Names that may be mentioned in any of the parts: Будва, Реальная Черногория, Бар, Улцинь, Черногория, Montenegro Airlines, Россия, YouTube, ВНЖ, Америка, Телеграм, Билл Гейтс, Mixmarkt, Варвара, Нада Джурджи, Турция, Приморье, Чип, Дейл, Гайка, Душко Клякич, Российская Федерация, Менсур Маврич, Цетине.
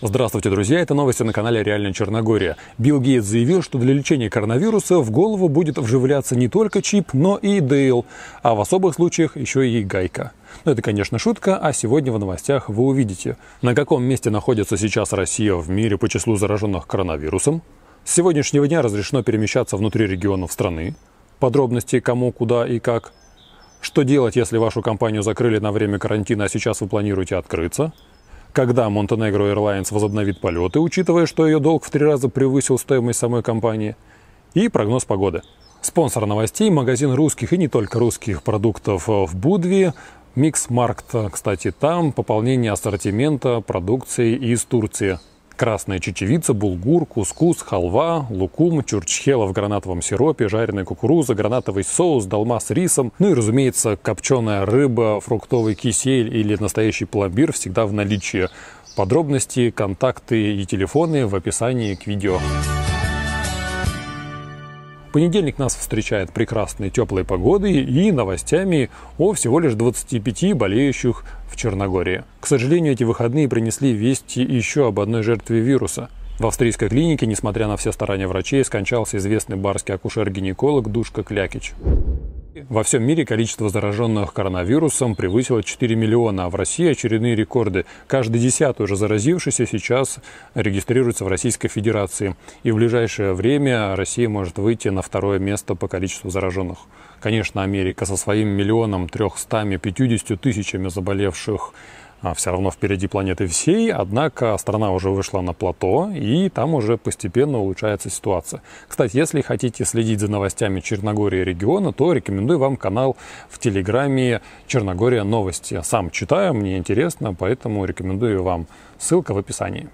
Здравствуйте, друзья! Это новости на канале «Реальная Черногория». Билл Гейтс заявил, что для лечения коронавируса в голову будет вживляться не только чип, но и Дейл, а в особых случаях еще и Гайка. Но это, конечно, шутка, а сегодня в новостях вы увидите, на каком месте находится сейчас Россия в мире по числу зараженных коронавирусом, с сегодняшнего дня разрешено перемещаться внутри регионов страны, подробности кому, куда и как, что делать, если вашу компанию закрыли на время карантина, а сейчас вы планируете открыться, когда Montenegro Airlines возобновит полеты, учитывая, что ее долг в 3 раза превысил стоимость самой компании, и прогноз погоды. Спонсор новостей – магазин русских и не только русских продуктов в Будве, Mixmarkt. Кстати, там пополнение ассортимента продукции из Турции. Красная чечевица, булгур, кускус, халва, лукум, чурчхела в гранатовом сиропе, жареная кукуруза, гранатовый соус, долма с рисом. Ну и, разумеется, копченая рыба, фруктовый кисель или настоящий пломбир всегда в наличии. Подробности, контакты и телефоны в описании к видео. Понедельник нас встречает прекрасной теплой погодой и новостями о всего лишь 25 болеющих в Черногории. К сожалению, эти выходные принесли вести еще об одной жертве вируса. В австрийской клинике, несмотря на все старания врачей, скончался известный барский акушер-гинеколог Душко Клякич. Во всем мире количество зараженных коронавирусом превысило 4 миллиона, а в России очередные рекорды. Каждый 10-й уже заразившийся сейчас регистрируется в Российской Федерации. И в ближайшее время Россия может выйти на 2-е место по количеству зараженных. Конечно, Америка со своим 1 350 000 заболевших все равно впереди планеты всей, однако страна уже вышла на плато, и там уже постепенно улучшается ситуация. Кстати, если хотите следить за новостями Черногории и региона, то рекомендую вам канал в Телеграме «Черногория новости». Сам читаю, мне интересно, поэтому рекомендую вам. Ссылка в описании.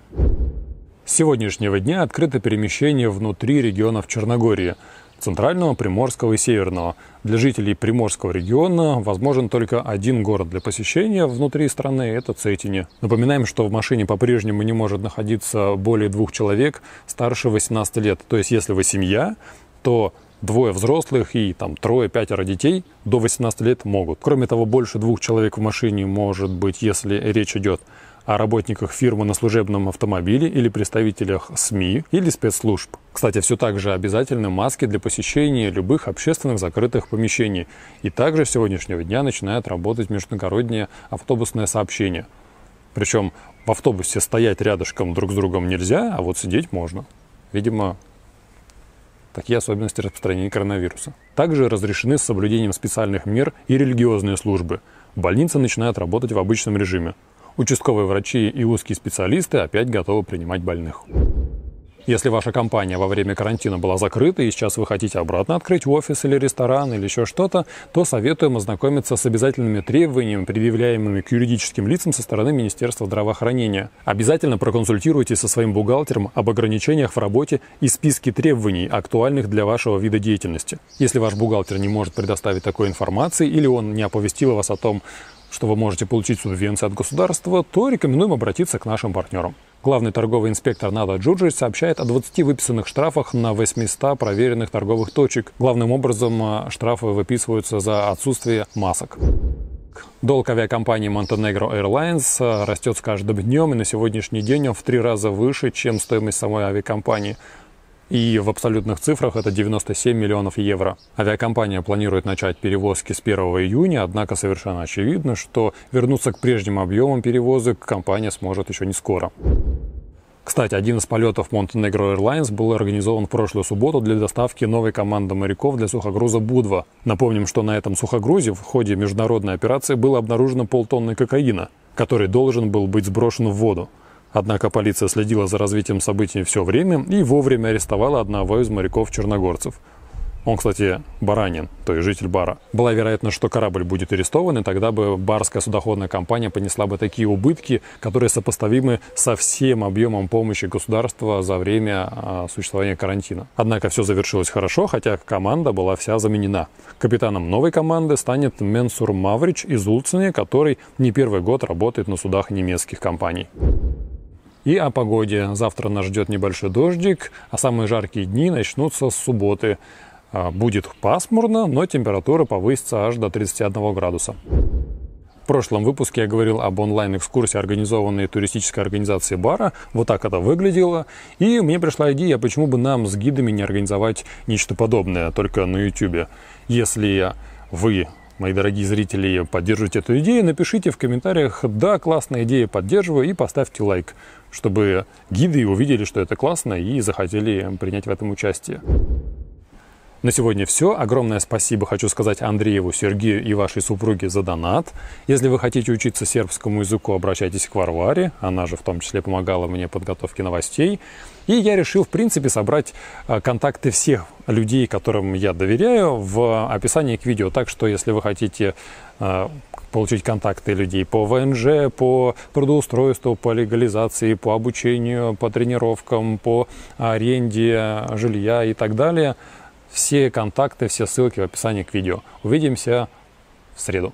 С сегодняшнего дня открыто перемещение внутри регионов Черногории. Центрального, Приморского и Северного. Для жителей Приморского региона возможен только один город для посещения внутри страны – это Цетине. Напоминаем, что в машине по-прежнему не может находиться более 2 человек старше 18 лет. То есть, если вы семья, то 2 взрослых и 3-5 детей до 18 лет могут. Кроме того, больше 2 человек в машине может быть, если речь идет о работниках фирмы на служебном автомобиле или представителях СМИ или спецслужб. Кстати, все так же обязательны маски для посещения любых общественных закрытых помещений. И также с сегодняшнего дня начинает работать междугороднее автобусное сообщение. Причем в автобусе стоять рядышком друг с другом нельзя, а вот сидеть можно. Видимо, такие особенности распространения коронавируса. Также разрешены с соблюдением специальных мер и религиозные службы. Больницы начинают работать в обычном режиме. Участковые врачи и узкие специалисты опять готовы принимать больных. Если ваша компания во время карантина была закрыта и сейчас вы хотите обратно открыть офис или ресторан или еще что-то, то советуем ознакомиться с обязательными требованиями, предъявляемыми к юридическим лицам со стороны Министерства здравоохранения. Обязательно проконсультируйтесь со своим бухгалтером об ограничениях в работе и списке требований, актуальных для вашего вида деятельности. Если ваш бухгалтер не может предоставить такой информации или он не оповестил вас о том, что вы можете получить субвенции от государства, то рекомендуем обратиться к нашим партнерам. Главный торговый инспектор Нада Джурджи сообщает о 20 выписанных штрафах на 800 проверенных торговых точек. Главным образом штрафы выписываются за отсутствие масок. Долг авиакомпании Montenegro Airlines растет с каждым днем, и на сегодняшний день он в 3 раза выше, чем стоимость самой авиакомпании. И в абсолютных цифрах это 97 миллионов евро. Авиакомпания планирует начать перевозки с 1 июня, однако совершенно очевидно, что вернуться к прежним объемам перевозок компания сможет еще не скоро. Кстати, один из полетов Montenegro Airlines был организован в прошлую субботу для доставки новой команды моряков для сухогруза «Будва». Напомним, что на этом сухогрузе в ходе международной операции было обнаружено полтонны кокаина, который должен был быть сброшен в воду. Однако полиция следила за развитием событий все время и вовремя арестовала одного из моряков-черногорцев. Он, кстати, баранин, то есть житель Бара. Была вероятность, что корабль будет арестован, и тогда бы барская судоходная компания понесла бы такие убытки, которые сопоставимы со всем объемом помощи государства за время существования карантина. Однако все завершилось хорошо, хотя команда была вся заменена. Капитаном новой команды станет Менсур Маврич из Улцине, который не 1-й год работает на судах немецких компаний. И о погоде. Завтра нас ждет небольшой дождик, а самые жаркие дни начнутся с субботы. Будет пасмурно, но температура повысится аж до 31 градуса. В прошлом выпуске я говорил об онлайн-экскурсии, организованной туристической организацией Бара. Вот так это выглядело. И мне пришла идея, почему бы нам с гидами не организовать нечто подобное, только на YouTube. Если вы, мои дорогие зрители, поддержите эту идею, напишите в комментариях: да, классная идея, поддерживаю, и поставьте лайк, чтобы гиды увидели, что это классно, и захотели принять в этом участие. На сегодня все. Огромное спасибо хочу сказать Андрееву, Сергею и вашей супруге за донат. Если вы хотите учиться сербскому языку, обращайтесь к Варваре. Она же в том числе помогала мне в подготовке новостей. И я решил, в принципе, собрать контакты всех людей, которым я доверяю, в описании к видео. Так что, если вы хотите получить контакты людей по ВНЖ, по трудоустройству, по легализации, по обучению, по тренировкам, по аренде жилья и так далее... Все контакты, все ссылки в описании к видео. Увидимся в среду.